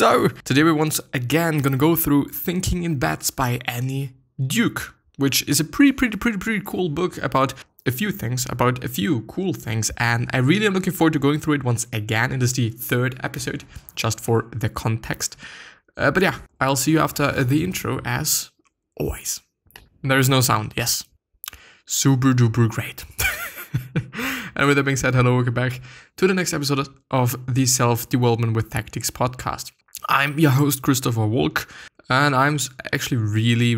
So today we're once again gonna go through Thinking in Bets by Annie Duke, which is a pretty cool book about a few cool things, and I really am looking forward to going through it once again. It is the third episode, just for the context. But yeah, I'll see you after the intro, as always. There is no sound, yes. Super duper great. And with that being said, hello, welcome back to the next episode of the Self-Development with Tactics podcast. I'm your host, Christopher Walch. And I'm actually really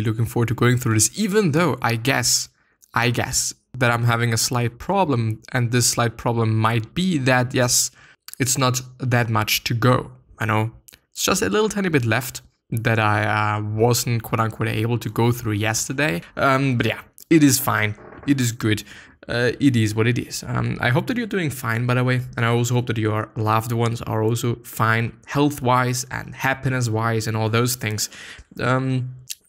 looking forward to going through this, even though I guess that I'm having a slight problem, and this slight problem might be that, yes, it's not that much to go. I know it's just a little tiny bit left that I wasn't quote unquote able to go through yesterday. But yeah, it is fine. It is good. It is what it is. I hope that you're doing fine, by the way. And I also hope that your loved ones are also fine, health-wise and happiness-wise and all those things.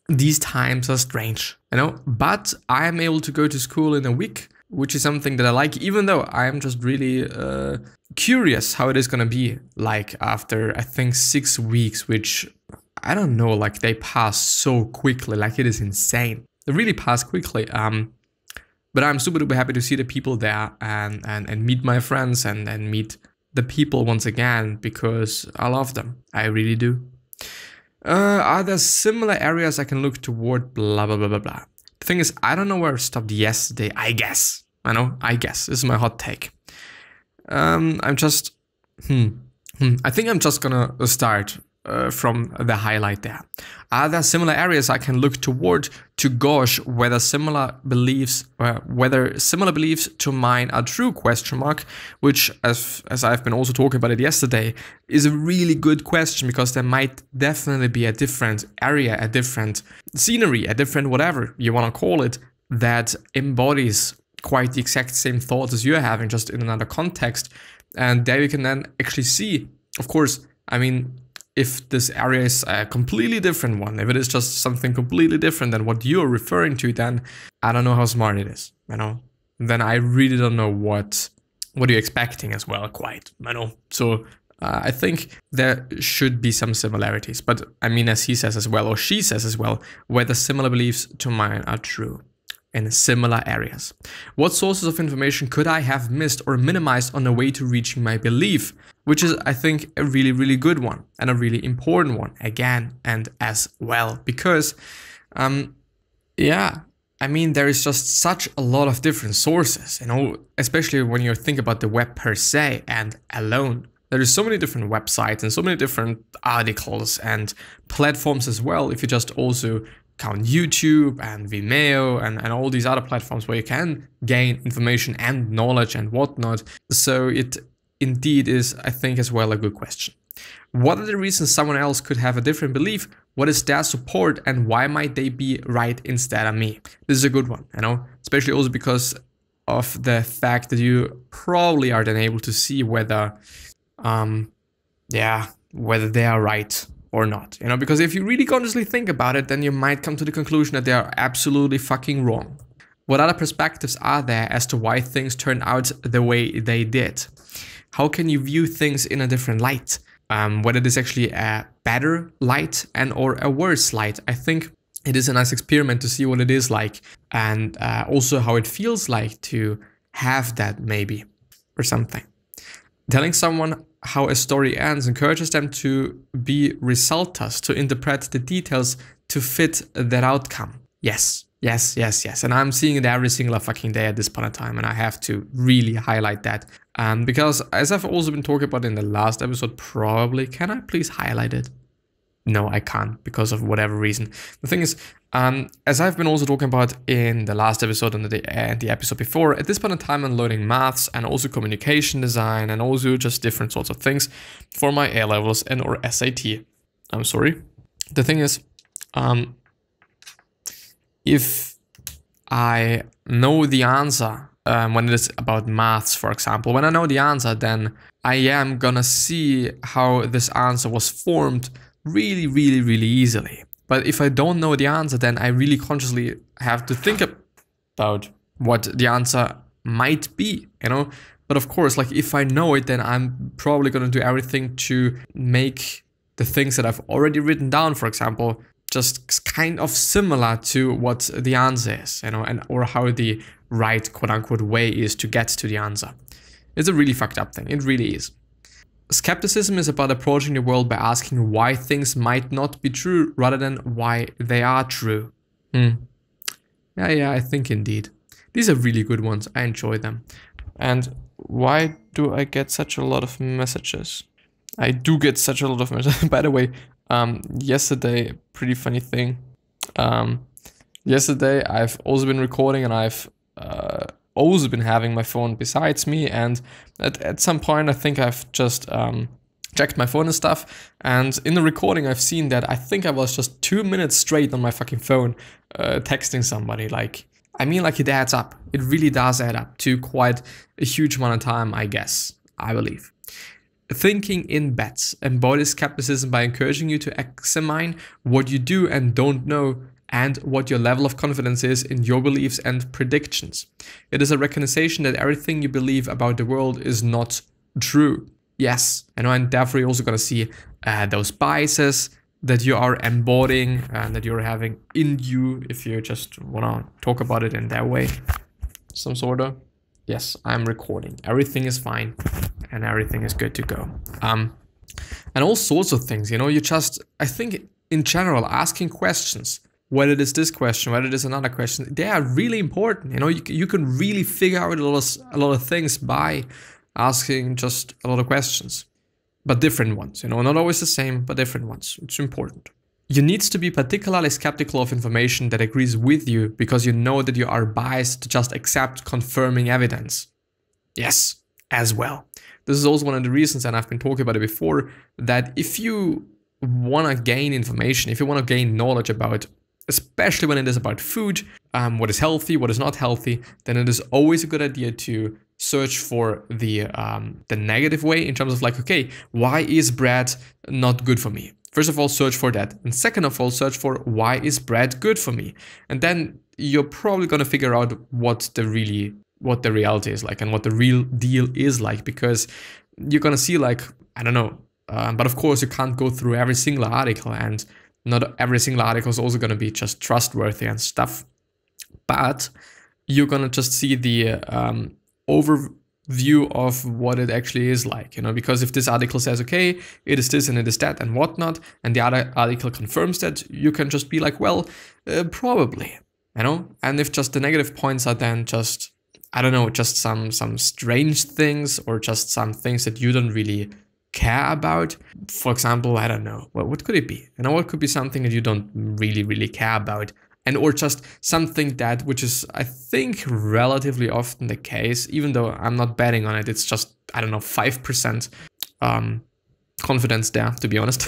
These times are strange, you know, but I am able to go to school in a week, which is something that I like, even though I am just really curious how it is gonna be like after, I think, 6 weeks, which I don't know, like they pass so quickly, like it is insane. They really pass quickly. But I'm super duper happy to see the people there and meet my friends and meet the people once again, because I love them. I really do. Are there similar areas I can look toward? Blah blah blah. The thing is, I don't know where I stopped yesterday. I guess. This is my hot take. I think I'm just gonna start from the highlight there. Are there similar areas I can look toward? To gauge whether similar beliefs to mine are true, question mark, which, as I've been also talking about it yesterday, is a really good question, because there might definitely be a different area, a different scenery, a different whatever you want to call it, that embodies quite the exact same thoughts as you're having, just in another context. And there you can then actually see, of course, I mean, if this area is a completely different one, if it is just something completely different than what you're referring to, then I don't know how smart it is, you know? Then I really don't know what you're expecting as well, quite, you know? So I think there should be some similarities, but I mean, as he says as well, or she says as well, whether similar beliefs to mine are true in similar areas. What sources of information could I have missed or minimized on the way to reaching my belief? Which is, I think, a really good one, and a really important one again and as well, because yeah, I mean, there is just such a lot of different sources, you know, especially when you think about the web per se and alone. There is so many different websites and so many different articles and platforms as well, if you just also count YouTube and Vimeo and all these other platforms where you can gain information and knowledge and whatnot. So it indeed is, I think, as well, a good question. What are the reasons someone else could have a different belief? What is their support, and why might they be right instead of me? This is a good one, you know, especially also because of the fact that you probably are then able to see whether, whether they are right or not, you know, because if you really consciously think about it, then you might come to the conclusion that they are absolutely fucking wrong. What other perspectives are there as to why things turned out the way they did? How can you view things in a different light? Whether it is actually a better light and or a worse light. I think it is a nice experiment to see what it is like, and also how it feels like to have that, maybe, or something. Telling someone how a story ends encourages them to be resulters, to interpret the details to fit that outcome. Yes. And I'm seeing it every single fucking day at this point in time, and I have to really highlight that. Because, as I've also been talking about in the last episode, probably, can I please highlight it? No, I can't, because of whatever reason. The thing is, as I've been also talking about in the last episode and the episode before, at this point in time, I'm learning maths and also communication design and also just different sorts of things for my A-levels and or SAT. I'm sorry. The thing is, if I know the answer, when it is about maths, for example, when I know the answer, then I am gonna see how this answer was formed really easily. But if I don't know the answer, then I really consciously have to think about what the answer might be, you know, But of course, like if I know it, then I'm probably going to do everything to make the things that I've already written down, for example, just kind of similar to what the answer is, you know, and or how the right quote-unquote way is to get to the answer. It's a really fucked up thing. It really is. Skepticism is about approaching the world by asking why things might not be true rather than why they are true. Yeah, I think indeed. These are really good ones. I enjoy them. And why do I get such a lot of messages? I do get such a lot of messages. By the way, yesterday, pretty funny thing. Yesterday, I've also been recording and I've also been having my phone besides me, and at some point I think I've just checked my phone and stuff, and in the recording I've seen that I think I was just 2 minutes straight on my fucking phone texting somebody. Like, I mean, like, it adds up. It really does add up to quite a huge amount of time, I guess, I believe. Thinking in Bets embodies skepticism by encouraging you to examine what you do and don't know, and what your level of confidence is in your beliefs and predictions. It is a recognition that everything you believe about the world is not true. Yes, I know, and therefore you're also going to see those biases that you are embodying and that you're having in you, if you just want to talk about it in that way. Some sort of, yes, I'm recording. Everything is fine and everything is good to go. And all sorts of things, you know, you just, I think in general, asking questions, whether it is this question, whether it is another question, they are really important. You know, you can really figure out a lot of things by asking just a lot of questions, but different ones, you know, not always the same, but different ones. It's important. You need to be particularly skeptical of information that agrees with you because you know that you are biased to just accept confirming evidence. Yes, as well. This is also one of the reasons, and I've been talking about it before, that if you want to gain information, if you want to gain knowledge about, especially when it is about food, what is healthy, what is not healthy, then it is always a good idea to search for the negative way in terms of like, okay, why is bread not good for me? First of all, search for that. And second of all, search for why is bread good for me? And then you're probably going to figure out what the reality is like and what the real deal is like, because you're going to see like, I don't know, but of course you can't go through every single article, and not every single article is also going to be just trustworthy and stuff, but you're going to just see the overview of what it actually is like, you know, because if this article says, okay, it is this and it is that and whatnot, and the other article confirms that, you can just be like, well, probably, you know, and if just the negative points are then just, I don't know, just some strange things or just some things that you don't really care about. For example, I don't know, what could it be? You know, what could be something that you don't really care about, and or just something that, which is I think relatively often the case, even though I'm not betting on it, it's just, I don't know, 5% confidence there, to be honest.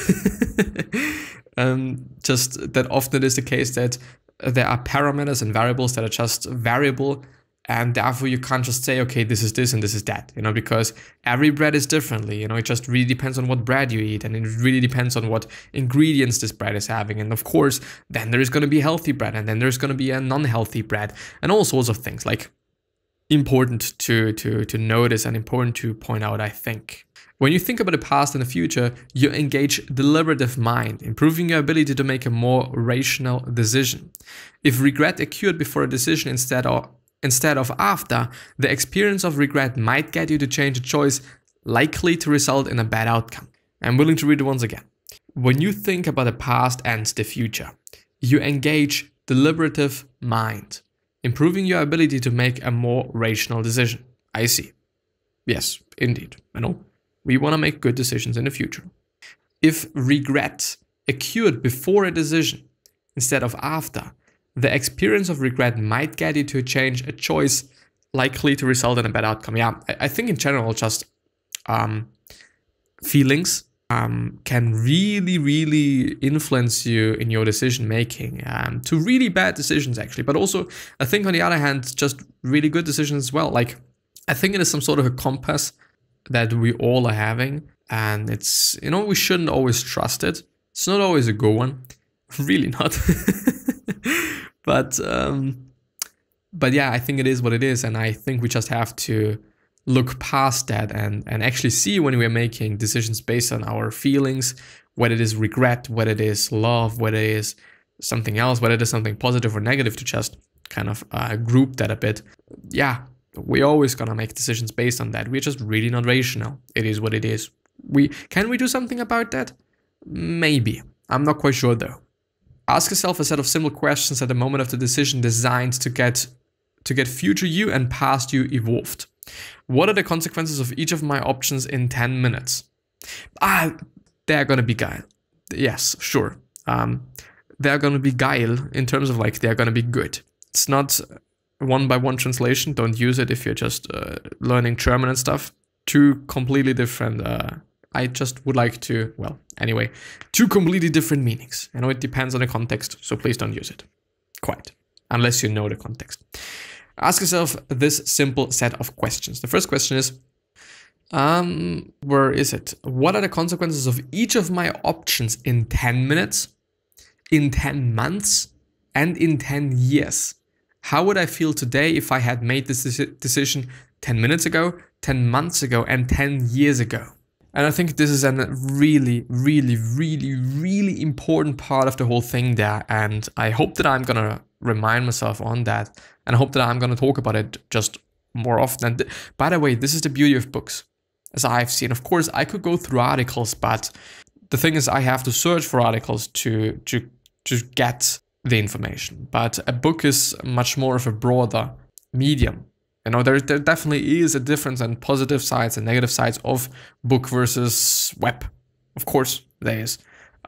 Just that often it is the case that there are parameters and variables that are just variable, and therefore you can't just say, okay, this is this and this is that, you know, because every bread is differently, you know, it just really depends on what bread you eat, and it really depends on what ingredients this bread is having. And of course, then there's going to be healthy bread, and then there's going to be a non-healthy bread, and all sorts of things, like, important to notice and important to point out, I think. When you think about the past and the future, you engage deliberative mind, improving your ability to make a more rational decision. If regret occurred before a decision instead of after, the experience of regret might get you to change a choice likely to result in a bad outcome. I'm willing to read it once again. When you think about the past and the future, you engage deliberative mind, improving your ability to make a more rational decision. I see. Yes, indeed. I know. We want to make good decisions in the future. If regret occurred before a decision instead of after, the experience of regret might get you to change a choice likely to result in a bad outcome. Yeah, I think in general, just feelings can really influence you in your decision-making, to really bad decisions, actually. But also, I think on the other hand, just really good decisions as well. Like, I think it is some sort of a compass that we all are having. And it's, you know, we shouldn't always trust it. It's not always a good one. Really not. But yeah, I think it is what it is, and I think we just have to look past that and actually see when we're making decisions based on our feelings, whether it is regret, whether it is love, whether it is something else, whether it is something positive or negative, to just kind of group that a bit. Yeah, we're always gonna make decisions based on that. We're just really not rational. It is what it is. Can we do something about that? Maybe. I'm not quite sure though. Ask yourself a set of simple questions at the moment of the decision designed to get future you and past you evolved. What are the consequences of each of my options in 10 minutes? They're gonna be geil. Yes, sure. They're gonna be geil in terms of like they're gonna be good. It's not one-by-one translation. Don't use it if you're just learning German and stuff. Two completely different... I just would like to... Well, anyway. Two completely different meanings. I know it depends on the context, so please don't use it. Quite. Unless you know the context. Ask yourself this simple set of questions. The first question is... where is it? What are the consequences of each of my options in 10 minutes, in 10 months, and in 10 years? How would I feel today if I had made this decision 10 minutes ago, 10 months ago, and 10 years ago? And I think this is a really, really, really, really important part of the whole thing there. And I hope that I'm gonna remind myself on that. And I hope that I'm gonna talk about it just more often. And by the way, this is the beauty of books. As I've seen, of course, I could go through articles, but the thing is I have to search for articles to get the information. But a book is much more of a broader medium. You know, there definitely is a difference in positive sides and negative sides of book versus web. Of course, there is.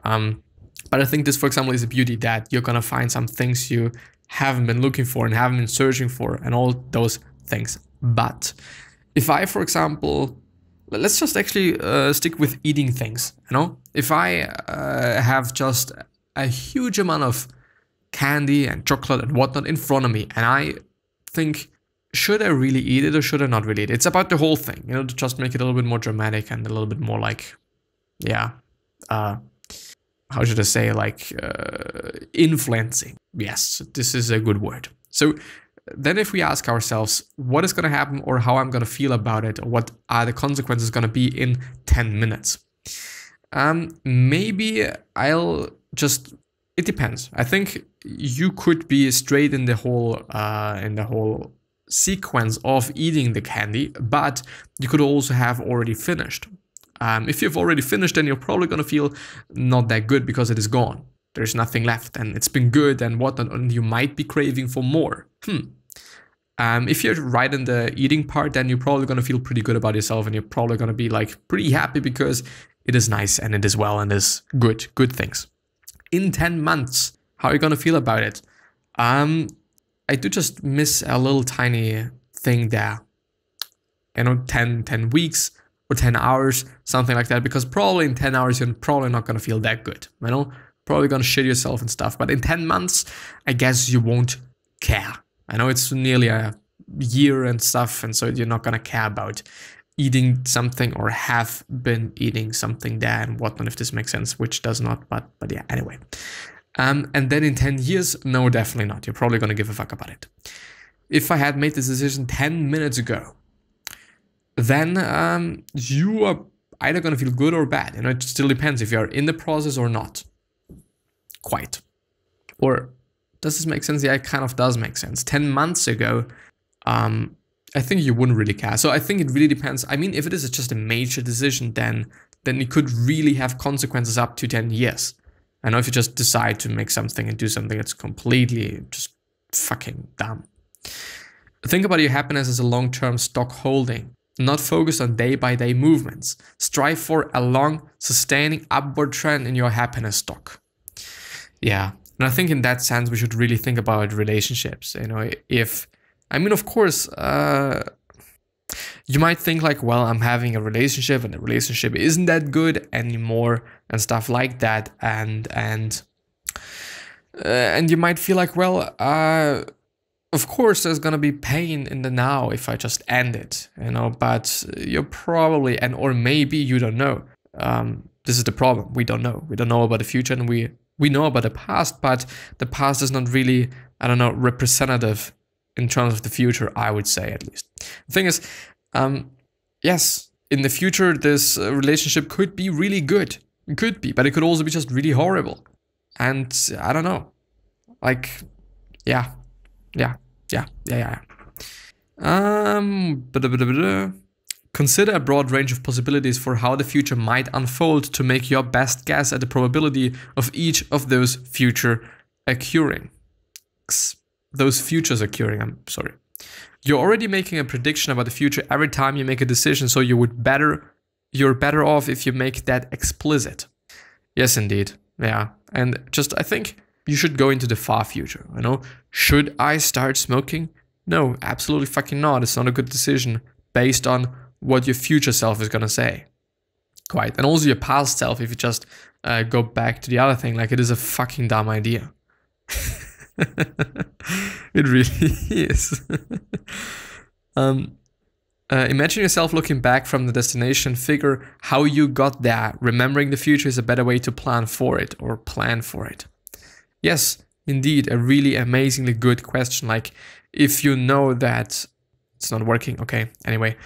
But I think this, for example, is a beauty that you're gonna find some things you haven't been looking for and haven't been searching for and all those things. But if I, for example... Let's just actually stick with eating things, you know? If I have just a huge amount of candy and chocolate and whatnot in front of me, and I think, should I really eat it or should I not really eat it? It's about the whole thing, you know, to just make it a little bit more dramatic and a little bit more like, yeah, how should I say, like influencing. Yes, this is a good word. So... Then if we ask ourselves what is going to happen or how I'm going to feel about it or what are the consequences going to be in 10 minutes. Maybe I'll just, it depends. I think you could be straight in the whole sequence of eating the candy, but you could also have already finished. If you've already finished, then you're probably going to feel not that good because it is gone. There's nothing left and it's been good and whatnot, and you might be craving for more. If you're right in the eating part, then you're probably going to feel pretty good about yourself and you're probably going to be like pretty happy because it is nice and it is well and it's good things. In 10 months, how are you going to feel about it? I do just miss a little tiny thing there. You know, 10 weeks or 10 hours, something like that, because probably in 10 hours, you're probably not going to feel that good, you know? Probably gonna shit yourself and stuff, but in 10 months, I guess you won't care. I know it's nearly a year and stuff, and so you're not gonna care about eating something or have been eating something there and whatnot, if this makes sense, which does not, but yeah, anyway. And then in 10 years, no, definitely not. You're probably gonna give a fuck about it. If I had made this decision 10 minutes ago, then you are either gonna feel good or bad. You know, it still depends if you're in the process or not. Quite. Or does this make sense? Yeah, it kind of does make sense. 10 months ago, I think you wouldn't really care. So I think it really depends. I mean, if it is just a major decision, then it could really have consequences up to 10 years. I know if you just decide to make something and do something that's completely just fucking dumb. Think about your happiness as a long-term stock holding, not focused on day-by-day movements. Strive for a long, sustaining upward trend in your happiness stock. Yeah, and I think in that sense we should really think about relationships, you know, if, I mean, of course, you might think like, well, I'm having a relationship and the relationship isn't that good anymore and stuff like that, and you might feel like, well, of course there's gonna be pain in the now if I just end it, you know, but you're probably, and or maybe you don't know, this is the problem, we don't know about the future, and we know about the past, but the past is not really, I don't know, representative in terms of the future, I would say at least. The thing is, Yes, in the future, this relationship could be really good. It could be, but it could also be just really horrible. And I don't know. Like, yeah. Consider a broad range of possibilities for how the future might unfold to make your best guess at the probability of each of those future occurring. You're already making a prediction about the future every time you make a decision, so you're better off if you make that explicit. Yes, indeed. Yeah. And just, I think you should go into the far future, you know? Should I start smoking? No, absolutely fucking not. It's not a good decision based on what your future self is gonna say. Quite. And also your past self, if you just go back to the other thing, like, it is a fucking dumb idea. It really is. Imagine yourself looking back from the destination, figure how you got there. Remembering the future is a better way to plan for it, or plan for it. Yes, indeed, a really amazingly good question. Like, if you know that it's not working, okay, anyway,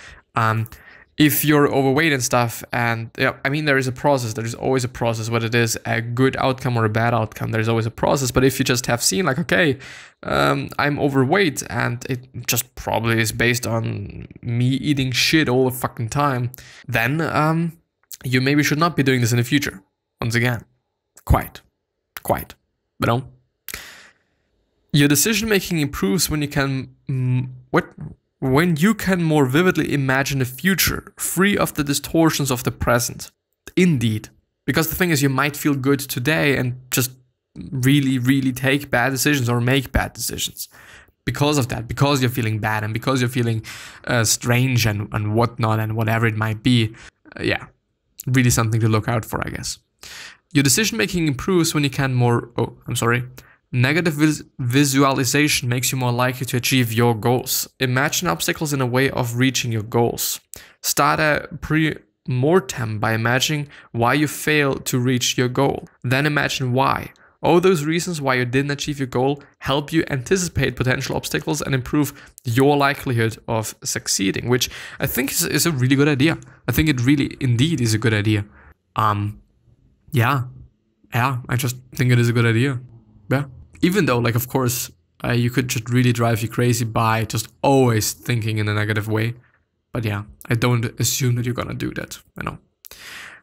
if you're overweight and stuff, and yeah, I mean, there is a process, there is always a process, whether it is a good outcome or a bad outcome, there's always a process. But if you just have seen, like, okay, I'm overweight, and it just probably is based on me eating shit all the fucking time, then you maybe should not be doing this in the future. Once again, quite. But no. Your decision-making improves when you can... When you can more vividly imagine the future, free of the distortions of the present. Indeed. Because the thing is, you might feel good today and just really, really take bad decisions or make bad decisions. Because of that, because you're feeling bad and because you're feeling strange and whatnot and whatever it might be. Yeah, really something to look out for, I guess. Your decision-making improves when you can more... Negative visualization makes you more likely to achieve your goals. Imagine obstacles in a way of reaching your goals. Start a pre-mortem by imagining why you failed to reach your goal. Then imagine why. All those reasons why you didn't achieve your goal help you anticipate potential obstacles and improve your likelihood of succeeding, which I think is a really good idea. I think it really indeed is a good idea. Yeah, I just think it is a good idea. Yeah. Even though, like, of course, you could just really drive you crazy by just always thinking in a negative way. But yeah, I don't assume that you're gonna do that, you know.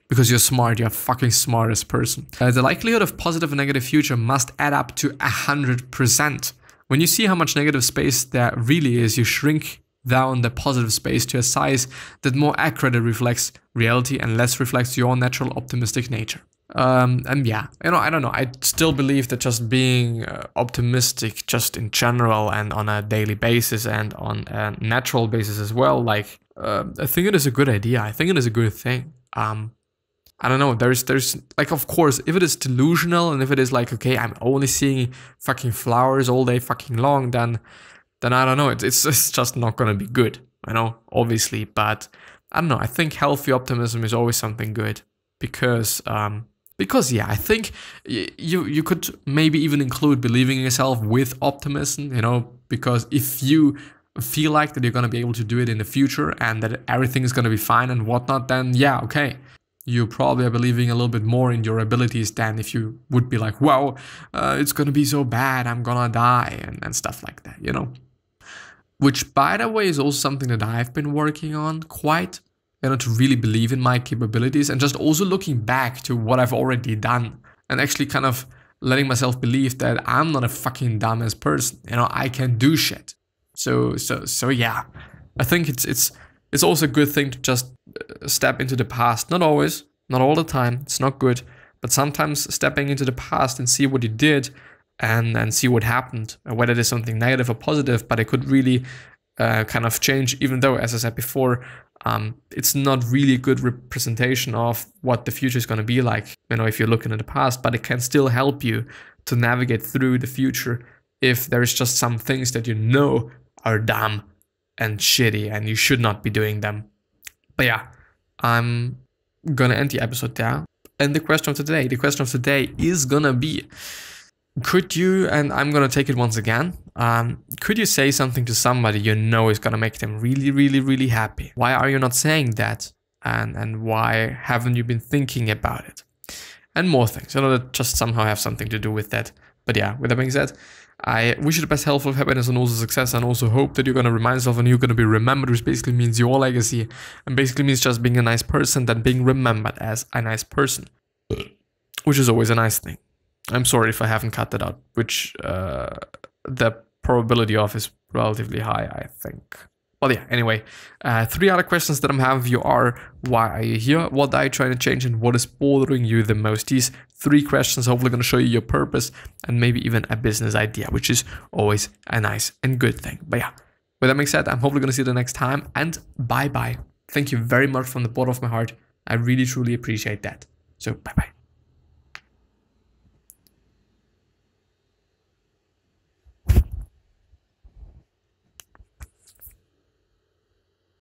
Because you're smart, you're a fucking smartest person. The likelihood of positive and negative future must add up to 100%. When you see how much negative space there really is, you shrink down the positive space to a size that more accurately reflects reality and less reflects your natural optimistic nature. And yeah, you know, I don't know, I still believe that just being optimistic just in general and on a daily basis and on a natural basis as well, like, I think it is a good idea, I think it is a good thing. I don't know, there's like, of course, if it is delusional and if it is like, okay, I'm only seeing fucking flowers all day fucking long, then I don't know, it's just not gonna be good, you know, obviously. But I don't know, I think healthy optimism is always something good, because yeah, I think you could maybe even include believing in yourself with optimism, you know, because if you feel like that you're going to be able to do it in the future and that everything is going to be fine and whatnot, then yeah, okay, you probably are believing a little bit more in your abilities than if you would be like, wow, it's going to be so bad, I'm going to die and stuff like that, you know. Which, by the way, is also something that I've been working on quite. You know, to really believe in my capabilities and just also looking back to what I've already done and actually kind of letting myself believe that I'm not a fucking dumbass person. You know, I can do shit. So yeah, I think it's also a good thing to just step into the past. Not always, not all the time. It's not good, but sometimes stepping into the past and see what you did and see what happened, whether there's something negative or positive, but it could really kind of change. Even though, as I said before, it's not really a good representation of what the future is going to be like, you know, if you're looking at the past, but it can still help you to navigate through the future if there is just some things that you know are dumb and shitty and you should not be doing them. But yeah, I'm going to end the episode there. And the question of today is going to be, Could you, and I'm going to take it once again, could you say something to somebody you know is going to make them really, really, really happy? Why are you not saying that? And why haven't you been thinking about it? And more things. I know that just somehow have something to do with that. But yeah, with that being said, I wish you the best health, of happiness, and also success, and also hope that you're going to remind yourself and you're going to be remembered, which basically means your legacy, and basically means just being a nice person, then being remembered as a nice person, which is always a nice thing. I'm sorry if I haven't cut that out, which the probability of is relatively high, I think. Well, yeah, anyway, three other questions that I'm having for you are, why are you here? What are you trying to change? And what is bothering you the most? These three questions hopefully going to show you your purpose and maybe even a business idea, which is always a nice and good thing. But yeah, with that being said, I'm hopefully going to see you the next time, and bye-bye. Thank you very much from the bottom of my heart. I really, truly appreciate that. So bye-bye.